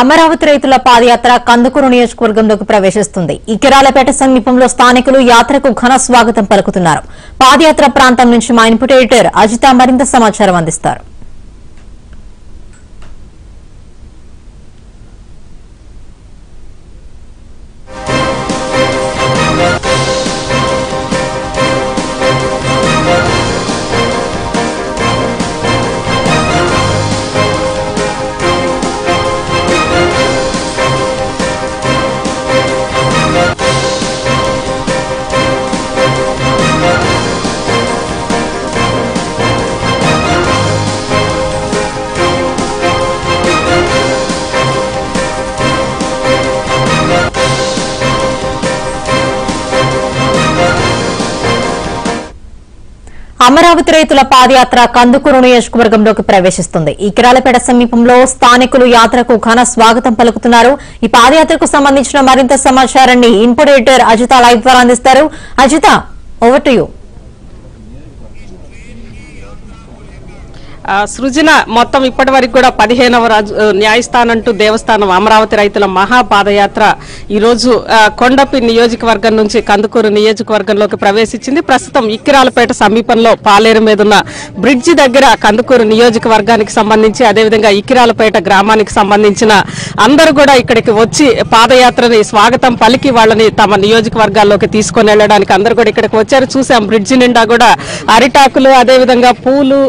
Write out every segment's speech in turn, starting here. అమరావతి రైతుల పాదయాత్ర కందుకూరు నియోజకవర్గంలోకి ప్రవేశిస్తుంది. ఇకిరాలపేట సమీపంలో స్థానికులు యాత్రకు ఘన స్వాగతం పలుకుతున్నారు. పాదయాత్ర ప్రాంతం నుంచి మా ఇన్పుట్ ఎడిటర్ అజిత మరింత సమాచారం అందిస్తారు. అమరావతి రైతుల పాదయాత్ర కందుకూరు నియోజకవర్గంలోకి ప్రవేశిస్తుంది. ఇకిరాలపేట సమీపంలో స్థానికులు యాత్రకు ఘన స్వాగతం పలుకుతున్నారు. ఈ పాదయాత్రకు సంబంధించిన మరింత సమాచారాన్ని ఇన్పుట్ ఎడిటర్ అజిత లైవ్ ద్వారా అందిస్తారు. Ajitha, over to you. Srujana, మొత్తం ఇప్పటి వరకు కూడా 15వ న్యాయస్థానం టు దేవస్థానం అమరావతి రైతుల మహాపాదయాత్ర ఈరోజు కొండపి నియోజకవర్గం నుంచి కందుకూరు నియోజకవర్గంలోకి ప్రవేశించింది. ప్రస్తుతం ఇక్కిరాలపేట సమీపంలో పాలేరు మీదున్న బ్రిడ్జి దగ్గర కందుకూరు నియోజకవర్గానికి సంబంధించి అదేవిధంగా ఇక్కిరాలపేట గ్రామానికి సంబంధించిన అందరూ కూడా ఇక్కడికి వచ్చి పాదయాత్రని స్వాగతం పలికి వాళ్ళని తమ నియోజకవర్గాల్లోకి తీసుకుని వెళ్ళడానికి అందరూ కూడా ఇక్కడికి వచ్చారు. చూసాం, బ్రిడ్జి నిండా కూడా అరిటాకులు, అదేవిధంగా పూలు,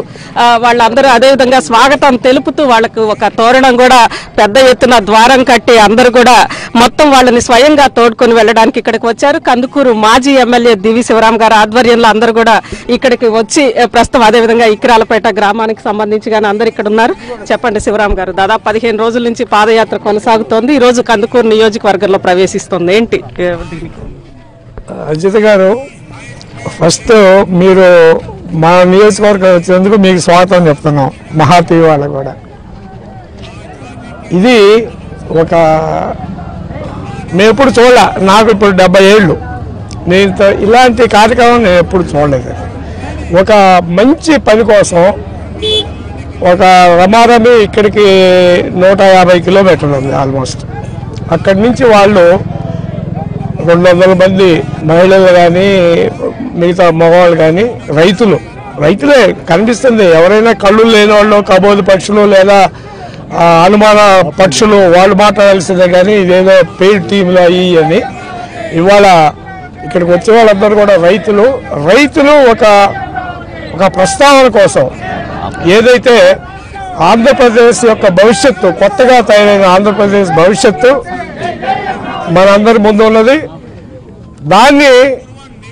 వాళ్ళ అందరూ అదేవిధంగా స్వాగతం తెలుపుతూ వాళ్ళకు ఒక తోరణం కూడా పెద్ద ఎత్తున ద్వారం కట్టి అందరూ కూడా మొత్తం వాళ్ళని స్వయంగా తోడుకొని వెళ్ళడానికి ఇక్కడికి వచ్చారు. కందుకూరు మాజీ ఎమ్మెల్యే దివి శివరాం గారి ఆధ్వర్యంలో అందరూ కూడా ఇక్కడికి వచ్చి ప్రస్తుతం అదేవిధంగా ఇకిరాలపేట గ్రామానికి సంబంధించి కానీ అందరు ఇక్కడ ఉన్నారు. చెప్పండి శివరాం గారు, దాదాపు 15 రోజుల నుంచి పాదయాత్ర కొనసాగుతోంది. ఈ రోజు కందుకూరు నియోజకవర్గంలో ప్రవేశిస్తుంది. ఏంటి అజిత్ గారు, ఫస్ట్ మీరు మా నియోజకవర్గం వచ్చేందుకు మీకు స్వాగతం చెప్తున్నాం. మహాదేవి వాళ్ళకు కూడా ఇది ఒక మేము ఎప్పుడు చూడాల, నాకు ఇప్పుడు 70 ఏళ్ళు, నేను ఇలాంటి కార్యక్రమం నేను ఎప్పుడు చూడలేదు. ఒక మంచి పని కోసం ఒక రమారమి ఇక్కడికి 150 కిలోమీటర్లు ఉంది ఆల్మోస్ట్. అక్కడి నుంచి వాళ్ళు 200 మంది మహిళలు కానీ మిగతా మగవాళ్ళు కానీ రైతులే కనిపిస్తుంది. ఎవరైనా కళ్ళు లేని వాళ్ళు, కబోదు పక్షులు లేదా అనుమాన పక్షులు, వాళ్ళు మాట్లాడాల్సిందే కానీ ఇదేదో పెయిడ్ టీంలు అయ్యి అని. ఇవాళ ఇక్కడికి వచ్చే వాళ్ళందరూ కూడా రైతులు ఒక ప్రస్తావన కోసం, ఏదైతే ఆంధ్రప్రదేశ్ యొక్క భవిష్యత్తు, కొత్తగా తయారైన ఆంధ్రప్రదేశ్ భవిష్యత్తు మనందరి ముందు ఉన్నది, దాన్ని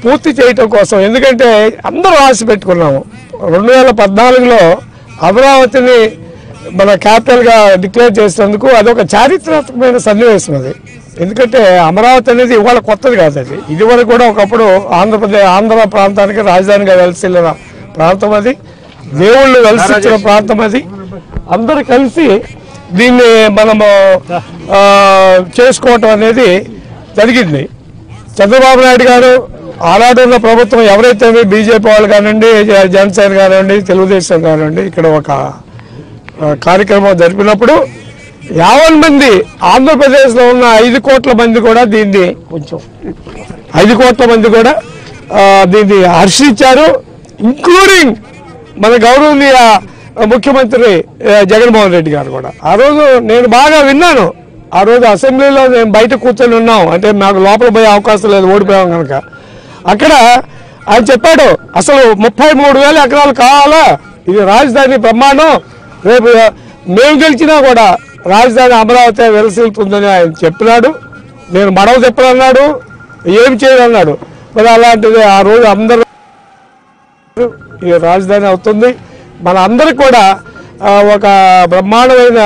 పూర్తి చేయటం కోసం. ఎందుకంటే అందరూ ఆశ పెట్టుకున్నాము. 2014లో అమరావతిని మన క్యాపిటల్గా డిక్లేర్ చేసినందుకు అదొక చారిత్రాత్మకమైన సన్నివేశం అది. ఎందుకంటే అమరావతి అనేది ఇవాళ కొత్తది కాదు. అది ఇదివరకు కూడా ఒకప్పుడు ఆంధ్ర ప్రాంతానికి రాజధానిగా వెలిసిన ప్రాంతం అది, దేవుళ్ళు వెలిసిన ప్రాంతం అది. అందరూ కలిసి దీన్ని మనము చేసుకోవటం అనేది జరిగింది. చంద్రబాబు నాయుడు గారు ఆనాడు ఉన్న ప్రభుత్వం ఎవరైతే బీజేపీ వాళ్ళు కానివ్వండి, జనసేన కానివ్వండి, తెలుగుదేశం కానివ్వండి, ఇక్కడ ఒక కార్యక్రమం జరిపినప్పుడు 50 మంది ఆంధ్రప్రదేశ్లో ఉన్న 5 కోట్ల మంది కూడా దీన్ని 5 కోట్ల మంది కూడా దీన్ని హర్షించారు. ఇంక్లూడింగ్ మన గౌరవనీయ ముఖ్యమంత్రి జగన్మోహన్ రెడ్డి గారు కూడా. ఆ రోజు నేను బాగా విన్నాను. ఆ రోజు అసెంబ్లీలో నేను బయట కూర్చొని ఉన్నాం, అంటే నాకు లోపల పోయే అవకాశం లేదు, ఓడిపోయాం కనుక. అక్కడ ఆయన చెప్పాడు, అసలు 33,000 ఎకరాలు కావాలా, ఇది రాజధాని బ్రహ్మాండం, రేపు మేము గెలిచినా కూడా రాజధాని అమరావతి వెలసిల్తుందని ఆయన చెప్పినాడు. నేను మడవ చెప్పనన్నాడు, ఏమి చేయనన్నాడు. మరి అలాంటిది ఆ రోజు అందరూ ఈ రాజధాని అవుతుంది. మన అందరికి కూడా ఒక బ్రహ్మాండమైన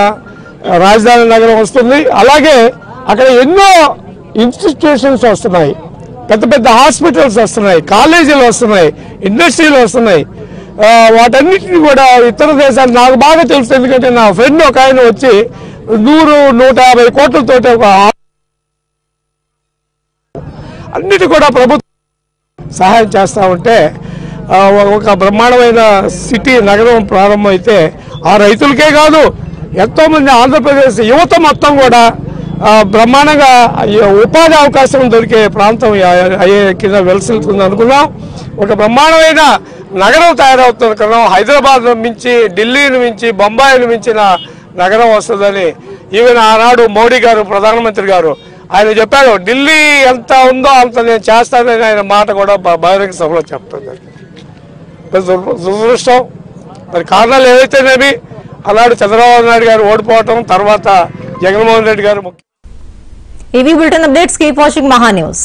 రాజధాని నగరం వస్తుంది. అలాగే అక్కడ ఎన్నో ఇన్స్టిట్యూషన్స్ వస్తున్నాయి, పెద్ద పెద్ద హాస్పిటల్స్ వస్తున్నాయి, కాలేజీలు వస్తున్నాయి, ఇండస్ట్రీలు వస్తున్నాయి. వాటన్నిటిని కూడా ఇతర దేశాలు, నాకు బాగా తెలుసు, ఎందుకంటే నా ఫ్రెండ్ ఒక ఆయన వచ్చి 100-150 కోట్లతో ఒక అన్నిటి కూడా ప్రభుత్వం సహాయం చేస్తూ ఉంటే ఒక బ్రహ్మాండమైన సిటీ నగరం ప్రారంభమైతే ఆ రైతులకే కాదు ఎంతో మంది ఆంధ్రప్రదేశ్ యువత మొత్తం కూడా బ్రహ్మాండంగా ఉపాధి అవకాశం దొరికే ప్రాంతం అయ్యే కింద వెలసిల్తుంది అనుకున్నాం. ఒక బ్రహ్మాండమైన నగరం తయారవుతుంది అనుకున్నాం. హైదరాబాద్ మించి, ఢిల్లీని మించి, బొంబాయిని మించిన నగరం వస్తుందని ఈవెన్ ఆనాడు మోడీ గారు, ప్రధానమంత్రి గారు ఆయన చెప్పారు. ఢిల్లీ ఎంత ఉందో అంత నేను చేస్తానని ఆయన మాట కూడా బహిరంగ సభలో చెప్పడం జరిగింది. దురదృష్టం మరి కారణాలు ఏవైతేనేవి అలాంటి చంద్రబాబు నాయుడు గారు ఓడిపోవటం, తర్వాత జగన్మోహన్ రెడ్డి గారు. ఇవి bulletin updates. Keep watching Maha news.